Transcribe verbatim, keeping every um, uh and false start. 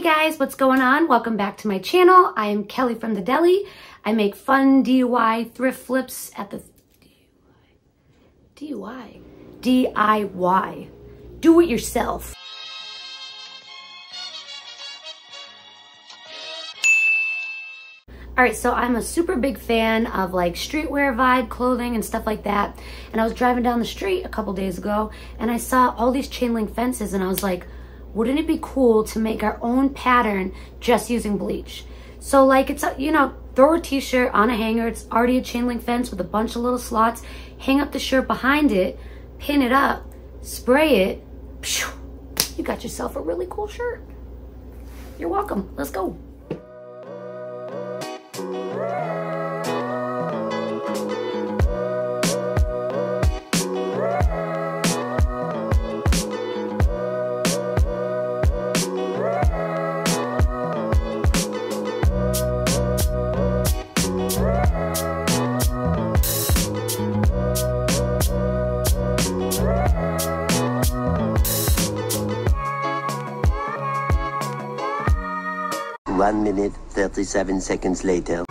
Hey guys, what's going on? Welcome back to my channel. I am Kelly from the Deli. I make fun D I Y thrift flips at the... D I Y? D I Y. Do it yourself. All right, so I'm a super big fan of like streetwear vibe, clothing and stuff like that. And I was driving down the street a couple days ago and I saw all these chain link fences and I was like, wouldn't it be cool to make our own pattern just using bleach? So like it's, a, you know, throw a t-shirt on a hanger. It's already a chain link fence with a bunch of little slots. Hang up the shirt behind it, pin it up, spray it. You got yourself a really cool shirt. You're welcome. Let's go. One minute, thirty-seven seconds later.